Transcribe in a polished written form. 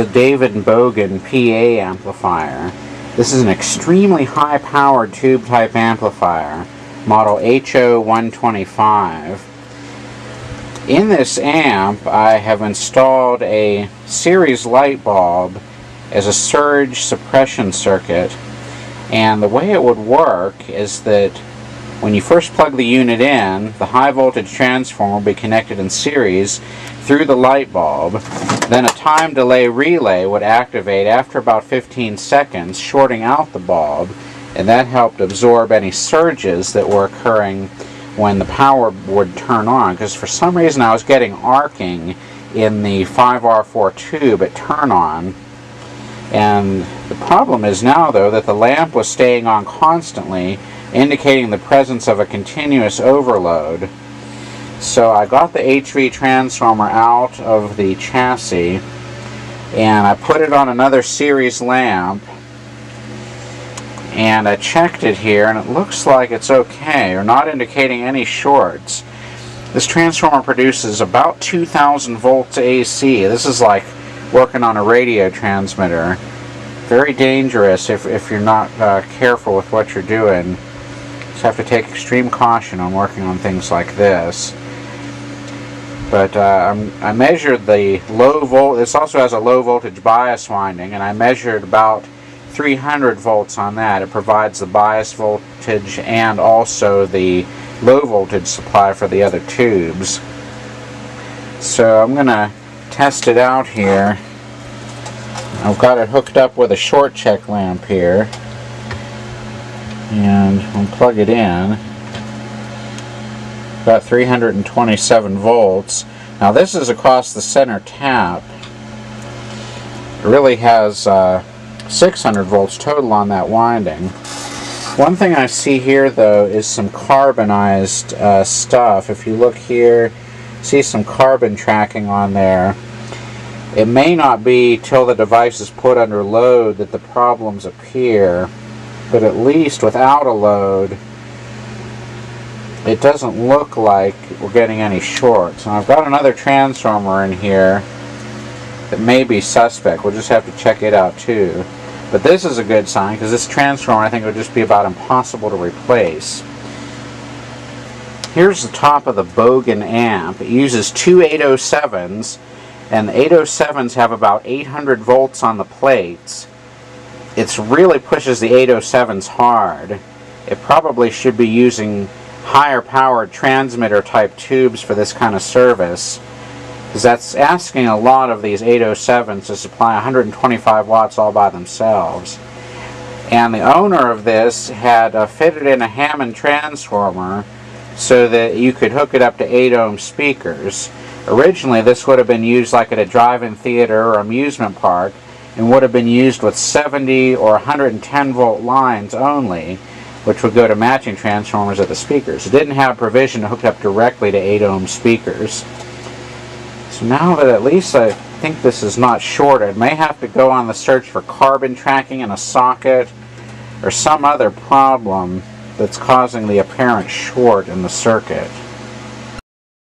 a David Bogen PA amplifier. This is an extremely high-powered tube-type amplifier, model HO-125. In this amp, I have installed a series light bulb as a surge suppression circuit, and the way it would work is that when you first plug the unit in, the high voltage transformer will be connected in series through the light bulb. Then a time delay relay would activate after about 15 seconds, shorting out the bulb, and that helped absorb any surges that were occurring when the power would turn on, because for some reason I was getting arcing in the 5R4 tube at turn on. And the problem is now, though, that the lamp was staying on constantly, indicating the presence of a continuous overload. So I got the HV transformer out of the chassis and I put it on another series lamp, and I checked it here and it looks like it's okay, or not indicating any shorts. This transformer produces about 2,000 volts AC. This is like working on a radio transmitter. Very dangerous if you're not careful with what you're doing. Just have to take extreme caution on working on things like this. But I measured the low volt. This also has a low voltage bias winding, and I measured about 300 volts on that. It provides the bias voltage and also the low voltage supply for the other tubes. So I'm going to test it out here. I've got it hooked up with a short check lamp here, and I'll plug it in. About 327 volts. Now this is across the center tap. It really has 600 volts total on that winding. One thing I see here, though, is some carbonized stuff. If you look here, see some carbon tracking on there. It may not be till the device is put under load that the problems appear, but at least without a load, it doesn't look like we're getting any shorts. And I've got another transformer in here that may be suspect. We'll just have to check it out too. But this is a good sign, because this transformer I think would just be about impossible to replace. Here's the top of the Bogen amp. It uses two 807s, and the 807s have about 800 volts on the plates. It really pushes the 807s hard. It probably should be using higher powered transmitter type tubes for this kind of service, because that's asking a lot of these 807s to supply 125 watts all by themselves. And the owner of this had fitted in a Hammond transformer so that you could hook it up to 8-ohm speakers. Originally this would have been used like at a drive-in theater or amusement park, and would have been used with 70 or 110 volt lines only, which would go to matching transformers at the speakers. It didn't have provision to hook up directly to 8-ohm speakers. So now that at least I think this is not shorted, may have to go on the search for carbon tracking in a socket or some other problem that's causing the apparent short in the circuit.